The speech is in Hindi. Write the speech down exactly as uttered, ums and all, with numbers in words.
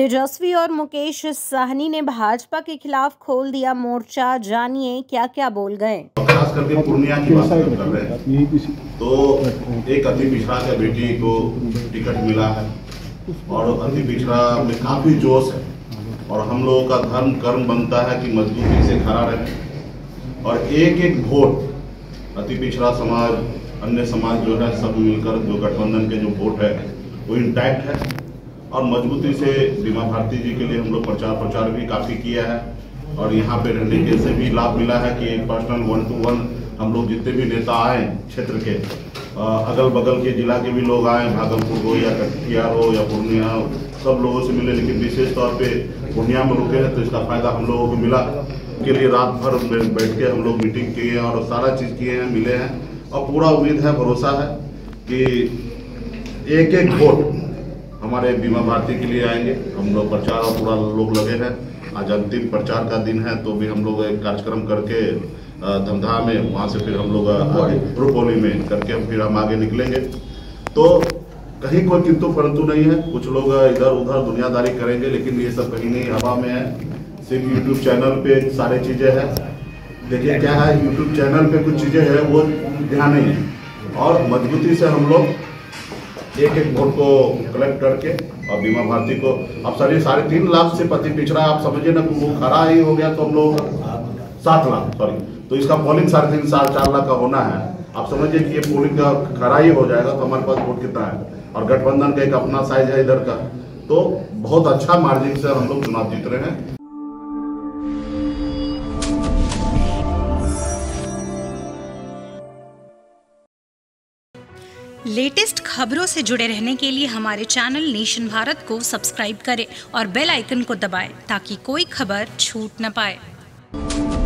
तेजस्वी और मुकेश साहनी ने भाजपा के खिलाफ खोल दिया मोर्चा, जानिए क्या क्या बोल गए। खास करके पूर्णिया की बात कर रहे हैं तो एक अति पिछड़ा के बेटी को टिकट मिला है और अति पिछड़ा में काफी जोश है और हम लोगों का धर्म कर्म बनता है कि मजबूती से खड़ा रहे और एक एक वोट अति पिछड़ा समाज अन्य समाज जो है सब मिलकर जो गठबंधन के जो वोट है वो इंटैक्ट है और मजबूती से बीमा भारती जी के लिए हम लोग प्रचार प्रचार भी काफ़ी किया है और यहाँ पे रहने के से भी लाभ मिला है कि एक पर्सनल वन टू वन हम लोग जितने भी नेता आए क्षेत्र के अगल बगल के जिला के भी लोग आए, भागलपुर हो या कटिहार हो या पूर्णिया हो, सब लोगों से मिले। लेकिन विशेष तौर पे पूर्णिया में रुके हैं तो इसका फायदा हम लोगों को मिला के लिए रात भर बैठ के हम लोग मीटिंग किए हैं और सारा चीज़ किए हैं, मिले हैं और पूरा उम्मीद है, भरोसा है कि एक एक वोट हमारे बीमा भारती के लिए आएंगे। हम लोग प्रचार और पूरा लोग लगे हैं। आज अंतिम प्रचार का दिन है तो भी हम लोग एक कार्यक्रम करके धमधा में वहाँ से फिर हम लोग आगे रुपोली में करके हम फिर हम आगे निकलेंगे। तो कहीं कोई किंतु परंतु नहीं है, कुछ लोग इधर उधर दुनियादारी करेंगे लेकिन ये सब कहीं नहीं, हवा में है। सिर्फ यूट्यूब चैनल पे सारी चीज़ें हैं। देखिए क्या है, यूट्यूब चैनल पर कुछ चीज़ें हैं वो ध्यान नहीं है और मजबूती से हम लोग एक एक वोट को कलेक्ट करके और बीमा भारती को अब साढ़े साढ़े तीन लाख से पति पिछड़ा, आप समझिए ना, वो खड़ा ही हो गया तो हम लोग सात लाख सॉरी तो इसका पोलिंग साढ़े तीन साढ़े चार लाख का होना है। आप समझिए कि ये पोलिंग का खड़ा ही हो जाएगा तो हमारे पास वोट कितना है और गठबंधन का एक अपना साइज है इधर का, तो बहुत अच्छा मार्जिन से हम लोग चुनाव जीत रहे हैं। लेटेस्ट खबरों से जुड़े रहने के लिए हमारे चैनल नेशन भारत को सब्सक्राइब करें और बेल आइकन को दबाएं ताकि कोई खबर छूट न पाए।